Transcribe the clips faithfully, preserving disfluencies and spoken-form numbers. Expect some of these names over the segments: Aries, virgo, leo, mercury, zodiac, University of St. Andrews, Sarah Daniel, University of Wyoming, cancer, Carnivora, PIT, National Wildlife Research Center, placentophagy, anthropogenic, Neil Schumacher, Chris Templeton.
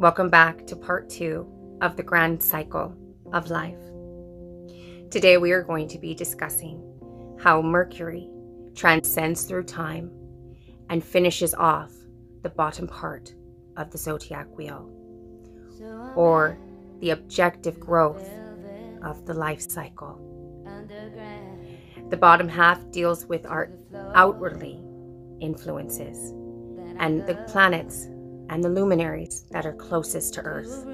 Welcome back to part two of the grand cycle of life. Today we are going to be discussing how Mercury transcends through time and finishes off the bottom part of the zodiac wheel, or the objective growth of the life cycle. The bottom half deals with our outwardly influences and the planets and the luminaries that are closest to Earth.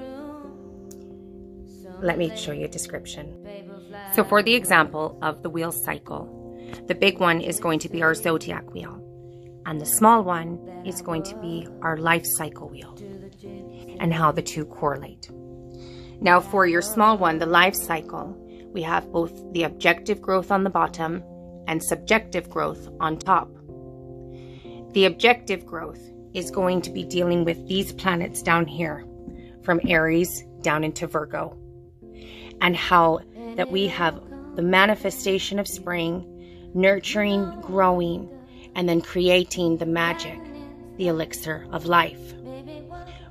Let me show you a description. So for the example of the wheel cycle, the big one is going to be our zodiac wheel, and the small one is going to be our life cycle wheel, and how the two correlate. Now for your small one, the life cycle, we have both the objective growth on the bottom and subjective growth on top. The objective growth is going to be dealing with these planets down here, from Aries down into Virgo, and how that we have the manifestation of spring, nurturing, growing, and then creating the magic, the elixir of life.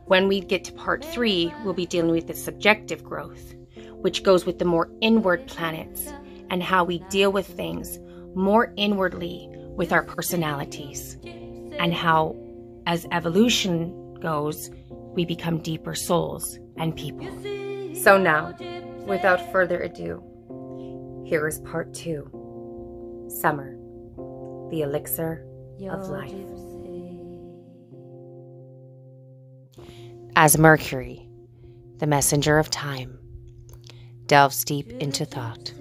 When we get to part three, we'll be dealing with the subjective growth, which goes with the more inward planets and how we deal with things more inwardly with our personalities, and how as evolution goes, we become deeper souls and people. So now, without further ado, here is part two, Summer, the elixir of life. As Mercury, the messenger of time, delves deep into thought,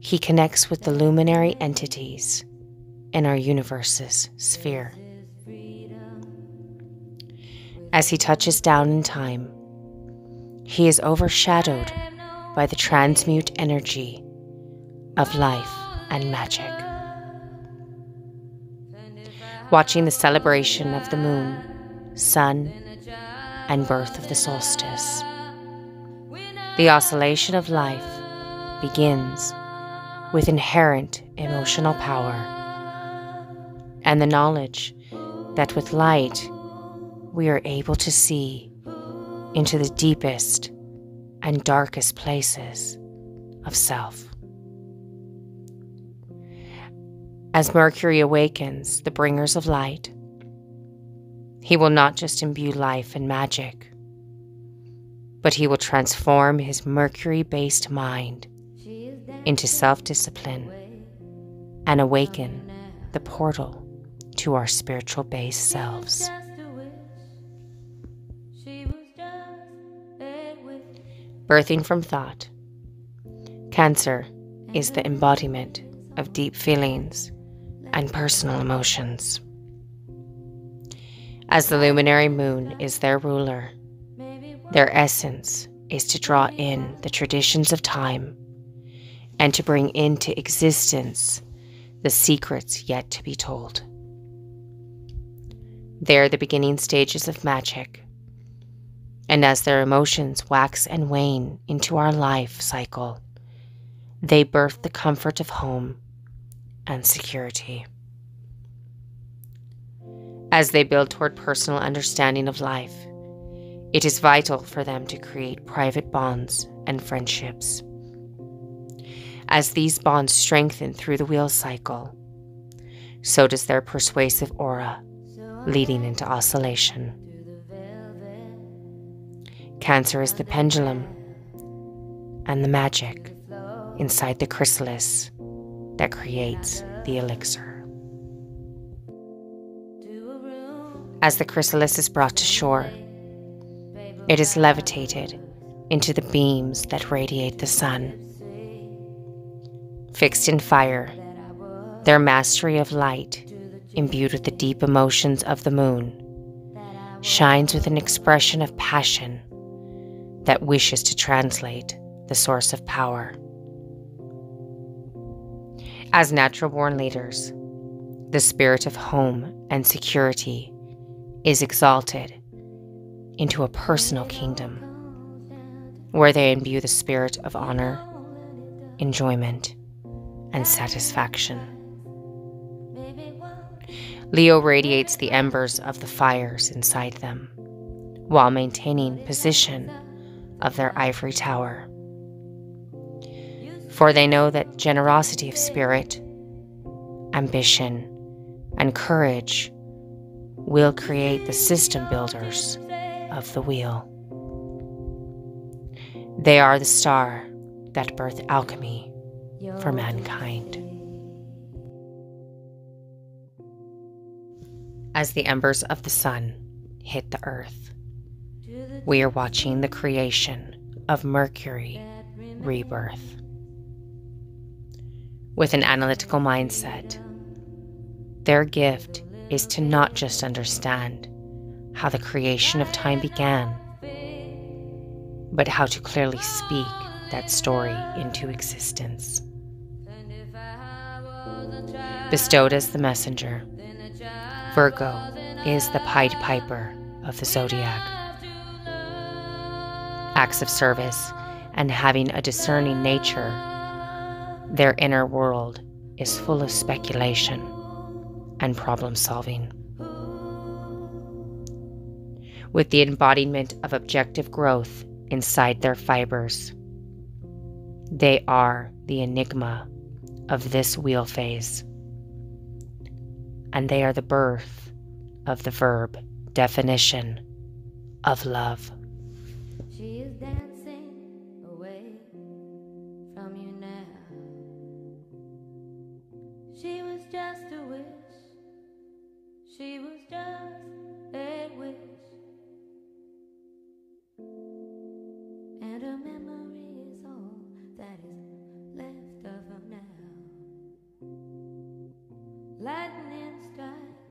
he connects with the luminary entities in our universe's sphere. As he touches down in time, he is overshadowed by the transmute energy of life and magic. Watching the celebration of the moon, sun, and birth of the solstice, the oscillation of life begins with inherent emotional power and the knowledge that with light, we are able to see into the deepest and darkest places of self. As Mercury awakens the bringers of light, he will not just imbue life and magic, but he will transform his Mercury-based mind into self-discipline and awaken the portal to our spiritual-based selves. Birthing from thought, Cancer is the embodiment of deep feelings and personal emotions. As the luminary moon is their ruler, their essence is to draw in the traditions of time and to bring into existence the secrets yet to be told. They're the beginning stages of magic. And as their emotions wax and wane into our life cycle, they birth the comfort of home and security. As they build toward personal understanding of life, it is vital for them to create private bonds and friendships. As these bonds strengthen through the wheel cycle, so does their persuasive aura, leading into oscillation. Cancer is the pendulum and the magic inside the chrysalis that creates the elixir. As the chrysalis is brought to shore, it is levitated into the beams that radiate the sun. Fixed in fire, their mastery of light, imbued with the deep emotions of the moon, shines with an expression of passion that wishes to translate the source of power. As natural-born leaders, the spirit of home and security is exalted into a personal kingdom where they imbue the spirit of honor, enjoyment, and satisfaction. Leo radiates the embers of the fires inside them, while maintaining position of their ivory tower. For they know that generosity of spirit, ambition, and courage will create the system builders of the wheel. They are the star that birthed alchemy for mankind. As the embers of the sun hit the earth, we are watching the creation of Mercury rebirth. With an analytical mindset, their gift is to not just understand how the creation of time began, but how to clearly speak that story into existence. Bestowed as the messenger, Virgo is the Pied Piper of the zodiac. Acts of service and having a discerning nature, their inner world is full of speculation and problem solving. With the embodiment of objective growth inside their fibers, they are the enigma of this wheel phase, and they are the birth of the verb definition of love. She is dancing away from you now. She was just a wish. She was just